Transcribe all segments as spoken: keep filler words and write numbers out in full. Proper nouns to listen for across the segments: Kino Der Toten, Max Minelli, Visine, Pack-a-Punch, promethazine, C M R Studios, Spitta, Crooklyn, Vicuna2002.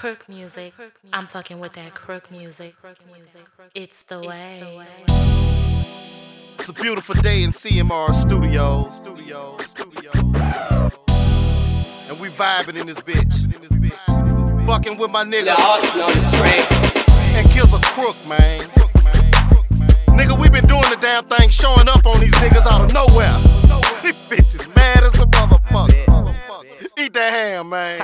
crook music. I'm fucking with that crook music. It's the way. It's a beautiful day in C M R Studios. Studios. Studios. And we vibing in this bitch. Fucking with my nigga. And kills a crook, man. Nigga, we been doing the damn thing, showing up on these niggas out of nowhere. These bitches mad as a motherfucker. Eat that ham, man.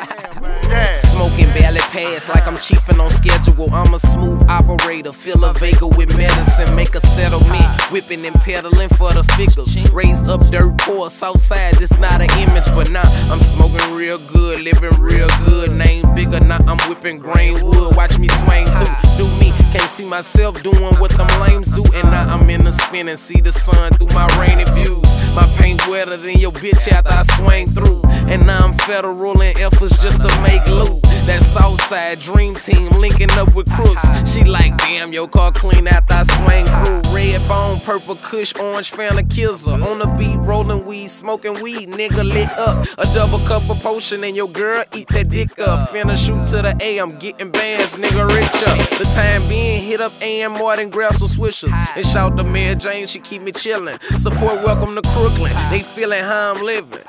Yeah. Smoking barely pass like I'm chiefing on schedule. I'm a smooth operator, fill a vega with medicine, make a settlement, whipping and peddling for the figures. Raise up dirt poor, Southside, this not an image, but nah, I'm smoking real good, living real good. Name bigger, now nah, I'm whipping grain wood. Watch me swing through, do me. Can't see myself doing what them lames do, and now I'm in the spin and see the sun through my rainy views. My paint wetter than your bitch after I swing through, and now I'm federal and efforts just to make loot. That Southside dream team linking up with crooks. She like, damn, your car clean after I swing through. Red bone, purple kush, orange fan of kisser. On the beat, rolling weed, smoking weed, nigga lit up. A double cup of potion and your girl eat that dick up. Finna shoot to the A, I'm getting bands, nigga rich up. The time being, hit up A M Martin Grassel Swishers and shout to Mary Jane, she keep me chillin'. Support welcome to Crooklyn, they feelin' how I'm livin'.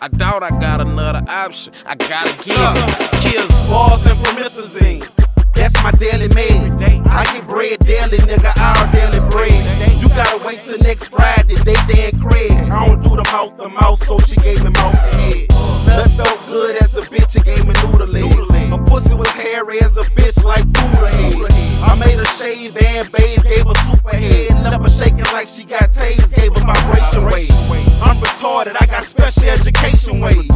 I doubt I got another option, I gotta get it. Skills, balls, and promethazine, that's my daily meds. I get bread daily, nigga, our daily bread. You gotta wait till next Friday, they dead cred. I don't do the mouth to mouth, so she gave me mouth to head. Blood felt good as a bitch, it gave me noodle legs. My pussy was hairy as a bitch, like Buddha head. I made her shave and bathe, gave her super head. Left her shaking like she got tased, gave her vibration waves. I'm retarded, I got special education waves.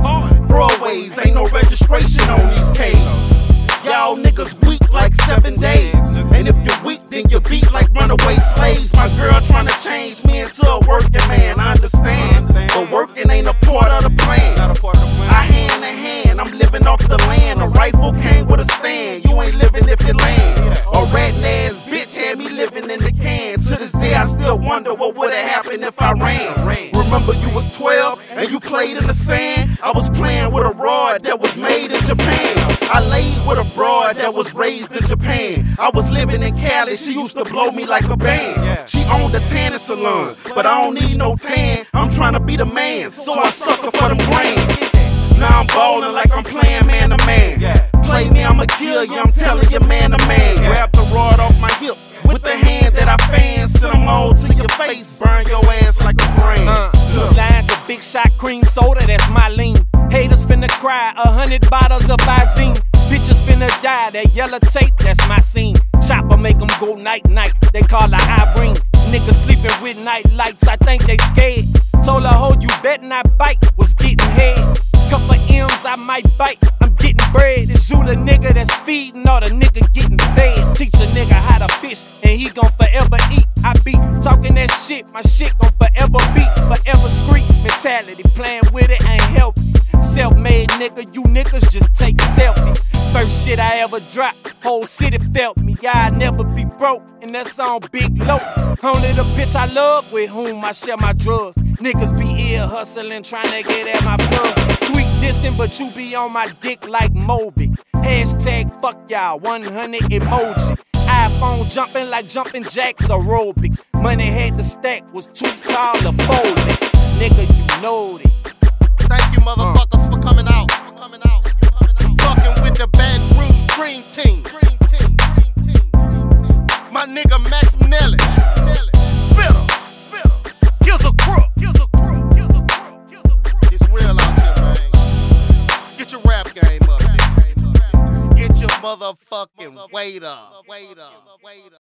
Broadways, ain't no registration on these caves. Y'all niggas weak like seven days. And if you're weak, then you're beat like runaway slaves. My girl trying to change me into a working man, I understand. But working ain't a part of the plan. I hand in hand, I'm living off the land. A rifle came with a stand, you ain't living if it lands. A ratting ass bitch had me living in the can. To this day I still wonder what would've happened if I ran. Remember you was twelve and you played in the sand. I was playing with a rod that was made in Japan. I laid with a broad that was raised in Japan. I was living in Cali, she used to blow me like a band. She owned a tanning salon, but I don't need no tan. I'm trying to be the man, so I suck her for them brains. Now I'm ballin' like I'm playing man to man. Play me, I'ma kill you, I'm telling you man to man. Grab the rod off my hip with the hand that I fan. Send them all to your face, burn your ass like a brain. uh, Two lines of Big Shot cream soda, that's my lean. Haters finna cry, a hundred bottles of Visine. Bitches finna die, that yellow tape, that's my scene. Chopper make them go night night, they call her Irene. Niggas sleeping with night lights, I think they scared. Told her, ho, you bet not bite, was getting head. Couple M's, I might bite, I'm getting bread. Is you the nigga that's feeding or the nigga getting fed? Teach a nigga how to fish, and he gon' forever eat. I be talking that shit, my shit gon' forever be. Forever street mentality, playing with it ain't healthy. Self-made nigga, you niggas just take selfies. First shit I ever dropped, whole city felt me. I'd never be broke, and that's on Big Low. Only the bitch I love with whom I share my drugs. Niggas be ill hustling, trying to get at my plug. Tweet dissing, but you be on my dick like Moby. Hashtag fuck y'all, one hundred emoji. iPhone jumping like jumping jacks aerobics. Money had the stack, was too tall to fold it. Nigga, you know that. Thank you motherfuckers uh. for coming out. For coming out. For coming out. Fucking with the Bad Rules Dream Team. Dream team. Dream team. My nigga Max Minelli. Spitta. Spitta. Kills a crook. Kills a crook. Kills a crook. Kills a crook. It's real out here, man. Get your rap game up. Get your motherfucking weight up.